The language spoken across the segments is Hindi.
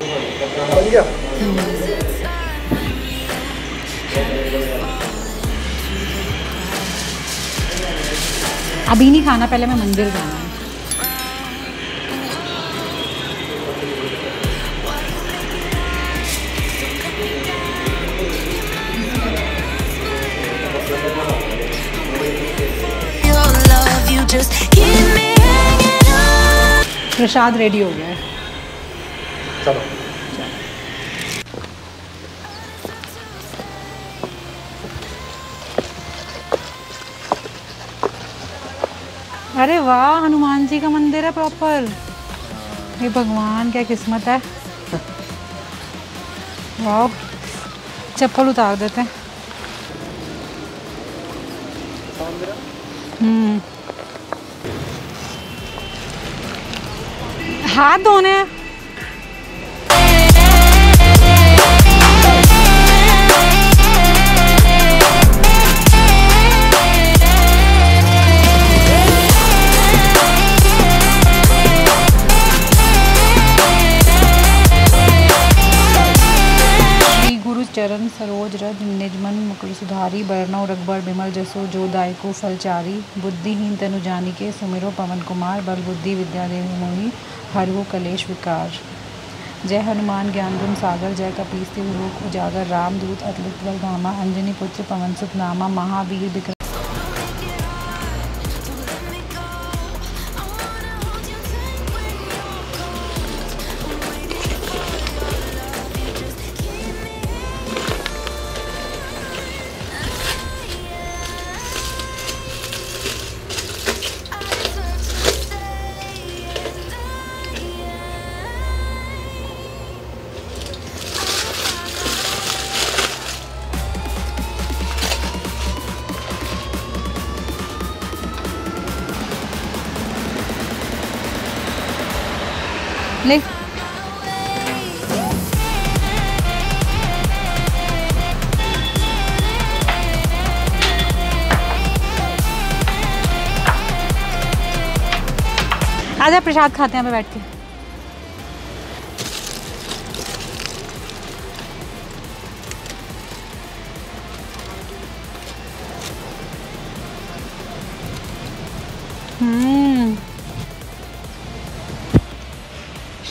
बन गया। अभी नहीं खाना, पहले मैं मंदिर जाना है। प्रसाद रेडी हो गया है, चलो। अरे वाह, हनुमान जी का मंदिर है प्रॉपर। ये भगवान क्या किस्मत है। वाह, चप्पल उतार देते हैं। हाथ धोने हैं। चरण सरोज रज निजमन मुकुल सुधारी, बरनौ रघुबर बिमल जसो जो दायको फलचारी, बुद्धिहीन तनु जानिके सुमिरो पवन कुमार, बल बुद्धि विद्या देहु मोहि, हर हो कलेश विकार। जय हनुमान ज्ञान गुण सागर, जय कपीस तिहु लोक उजागर, राम दूत अतुलित बल धामा, अंजनी पुत्र पवन सुत नामा, महावीर विक्रम। ले आजा, प्रसाद खाते हैं बैठ के।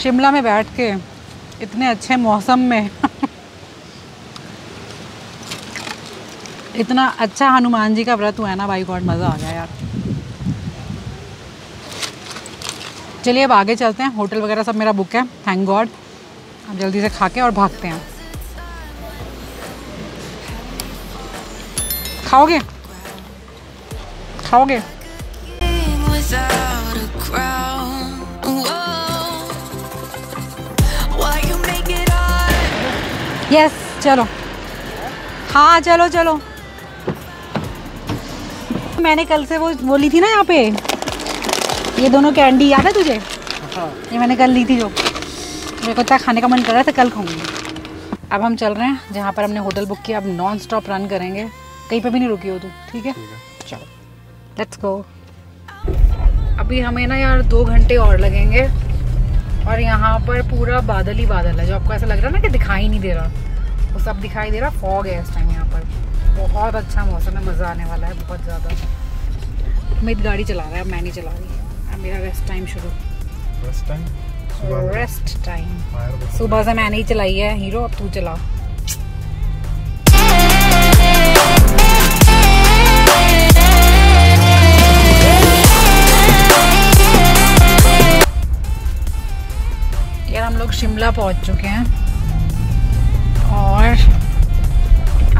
शिमला में बैठ के इतने अच्छे मौसम में इतना अच्छा हनुमान जी का व्रत हुआ है ना भाई, गॉड मज़ा आ गया यार। चलिए अब आगे चलते हैं, होटल वगैरह सब मेरा बुक है, थैंक गॉड। अब जल्दी से खा के और भागते हैं। खाओगे खाओगे? यस चलो, हाँ चलो चलो। मैंने कल से वो बोली थी ना यहाँ पे, ये दोनों कैंडी याद है तुझे? ये मैंने कल ली थी, जो मेरे को इतना खाने का मन कर रहा था, कल खाऊंगी। अब हम चल रहे हैं जहाँ पर हमने होटल बुक किया, अब नॉन स्टॉप रन करेंगे, कहीं पे भी नहीं रुकी हो तू, ठीक है? चलो लेट्स गो। अभी हमें ना यार 2 घंटे और लगेंगे, और यहाँ पर पूरा बादल ही बादल है। जो आपको ऐसा लग रहा है ना कि दिखाई नहीं दे रहा, वो सब दिखाई दे रहा, फॉग है इस टाइम यहाँ पर। बहुत अच्छा मौसम है, मज़ा आने वाला है बहुत ज़्यादा। अमित गाड़ी चला रहा है, मैं नहीं चला रही। अब मेरा रेस्ट टाइम शुरू, रेस्ट टाइम। सुबह से मैंने ही चलाई है हीरो, अब तू चला। हम लोग शिमला पहुंच चुके हैं और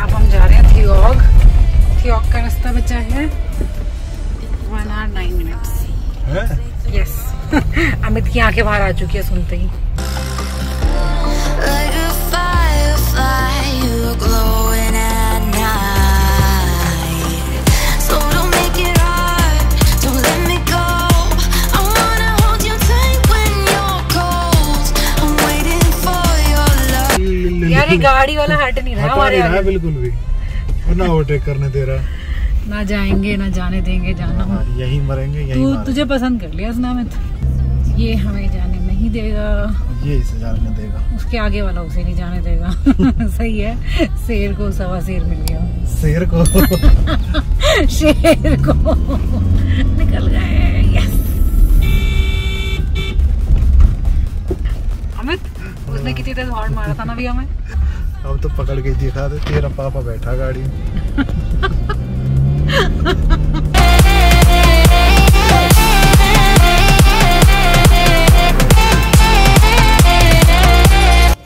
अब हम जा रहे हैं थियोग। थियोग का रास्ता बचा है 1 घंटा 9 मिनट्स। यस अमित की आंखें बाहर आ चुकी है सुनते ही। गाड़ी वाला हट नहीं रहा हमारे आगे बिल्कुल भी, और ना ओवरटेक करने दे रहा, ना जाएंगे ना जाने देंगे, जाना यही मरेंगे यही। तुझे पसंद कर लिया उसने अमित, ये हमें जाने नहीं देगा। ये इसे जाने देगा, उसके आगे वाला उसे नहीं जाने देगा। सही है, शेर को सवा शेर मिल गया। शेर को शेर को निकल गए। यस अमित, उसने कितनी देर हॉर्न मारा था ना भी हमें। अब तो पकड़ के दिखा दे, तेरा पापा बैठा गाड़ी में।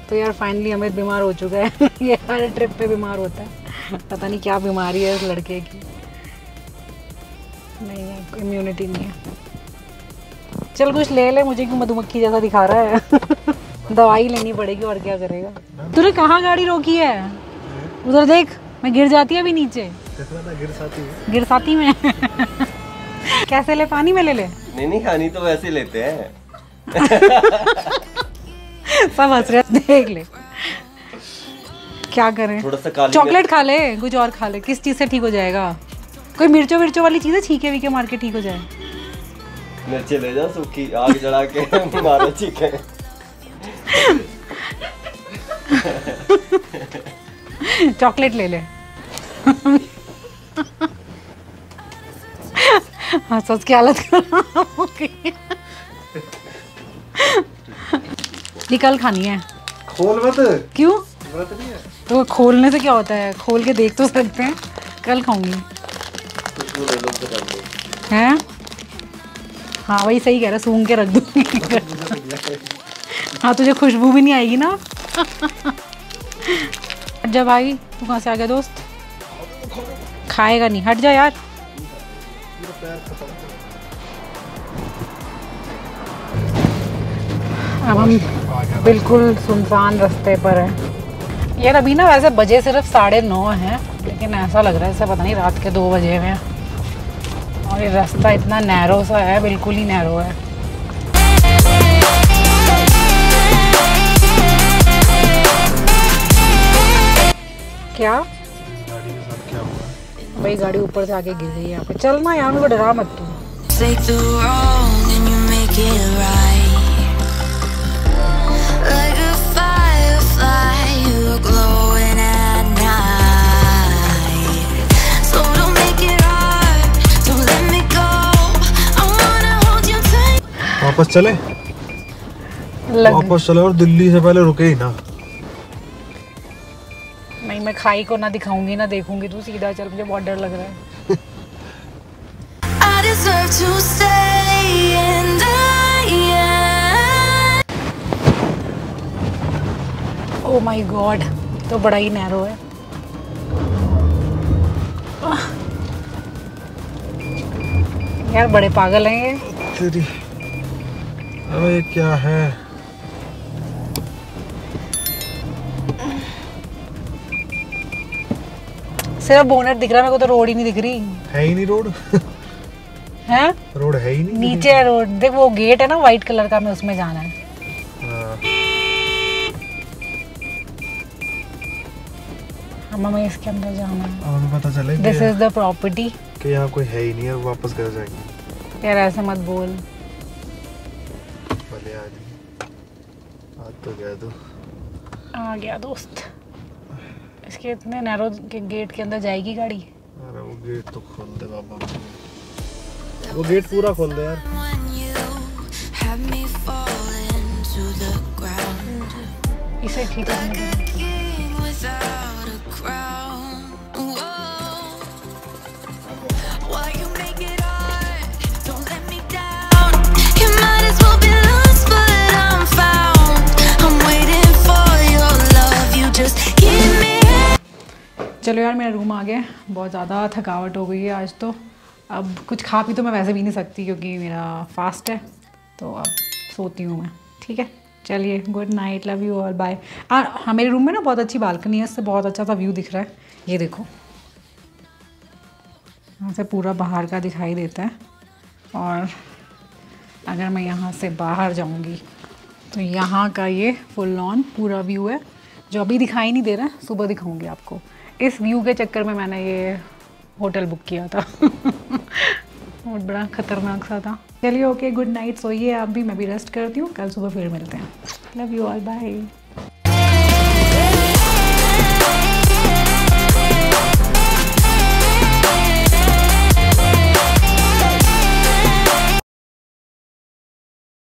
तो यार फाइनली अमित बीमार हो चुका है। ये हर ट्रिप पे बीमार होता है, पता नहीं क्या बीमारी है इस लड़के की। नहीं है, इम्यूनिटी नहीं है। चल कुछ ले ले, मुझे क्यों मधुमक्खी जैसा दिखा रहा है। दवाई लेनी पड़ेगी और क्या करेगा। तूने कहाँ गाड़ी रोकी है? उधर देख, मैं गिर जाती है अभी नीचे। गिर साथी में। कैसे ले, पानी में ले ले? नहीं, पानी तो वैसे लेते हैं। सब हंस रहे, देख ले। क्या करें, थोड़ा सा चॉकलेट खा ले, कुछ और खा ले। किस चीज से ठीक हो जाएगा? कोई मिर्चो विर्चो वाली चीज है, छीके वीके मार के ठीक हो जाए। मिर्चे ले जाओ सूखी, आग जला के मारो छीके। चॉकलेट ले ले। हाँ, सच की हालत खराब। निकल खानी है। खोल मत। क्यों? व्रत नहीं है तो खोलने से क्या होता है? खोल के देख तो सकते हैं। कल खाऊंगी। हैं? हाँ वही सही कह रहा, सूंघ के रख दूंगी। हाँ तुझे खुशबू भी नहीं आएगी ना। हट जा भाई, तू कहाँ से आ गया दोस्त? खाएगा नहीं, हट जा यार। अब हम बिल्कुल सुनसान रास्ते पर हैं यार। अभी ना वैसे बजे सिर्फ 9:30 हैं, लेकिन ऐसा लग रहा है ऐसा पता नहीं रात के 2 बजे में। और ये रास्ता इतना नैरो सा है, बिल्कुल ही नैरो है। क्या भाई, गाड़ी ऊपर से आके गिर गई यहाँ पे। चल ना यार, मेरे को डरा मत तू। वापस चले, वापस चले, और दिल्ली से पहले रुके ही ना। नहीं, मैं खाई को ना दिखाऊंगी ना देखूंगी, तू सीधा चल, मुझे बहुत डर लग रहा है। ओह माय गॉड, तो बड़ा ही नैरो है। यार बड़े पागल हैं ये। अरे क्या है, सिर्फ बोनट दिख रहा है मेरे को, तो रोड ही नहीं दिख रही है। ही नहीं रोड है, रोड है ही नहीं। नीचे है रोड, देख वो गेट है ना व्हाइट कलर का, मैं उसमें जाना है। हमें इसके अंदर जाना है। हमें पता चले दिस इज द प्रॉपर्टी कि यहाँ कोई है ही नहीं है, वापस घर जाएंगे। यार ऐसे मत बोल। तो गया दो। आ गया दोस्त। इसके इतने नैरो के गेट के अंदर जाएगी गाड़ी? अरे वो गेट तो खोल दे बाबा, वो गेट पूरा खोल दे यार। इसे ठीक है। चलो यार, मेरा रूम आ गया। बहुत ज़्यादा थकावट हो गई है आज तो। अब कुछ खा पी तो मैं वैसे भी नहीं सकती क्योंकि मेरा फास्ट है, तो अब सोती हूँ मैं। ठीक है, चलिए good night, love you all, bye. हाँ, मेरे रूम में ना बहुत अच्छी बालकनी है, इससे बहुत अच्छा सा व्यू दिख रहा है। ये देखो, यहाँ से पूरा बाहर का दिखाई देता है। और अगर मैं यहाँ से बाहर जाऊँगी तो यहाँ का ये फुल ऑन पूरा व्यू है, जो अभी दिखाई नहीं दे रहा है। सुबह दिखाऊंगी आपको। इस व्यू के चक्कर में मैंने ये होटल बुक किया था। और बड़ा खतरनाक सा था। चलिए ओके, गुड नाइट, सोइए आप भी, मैं भी रेस्ट करती हूँ, कल सुबह फिर मिलते हैं। Love you all, bye.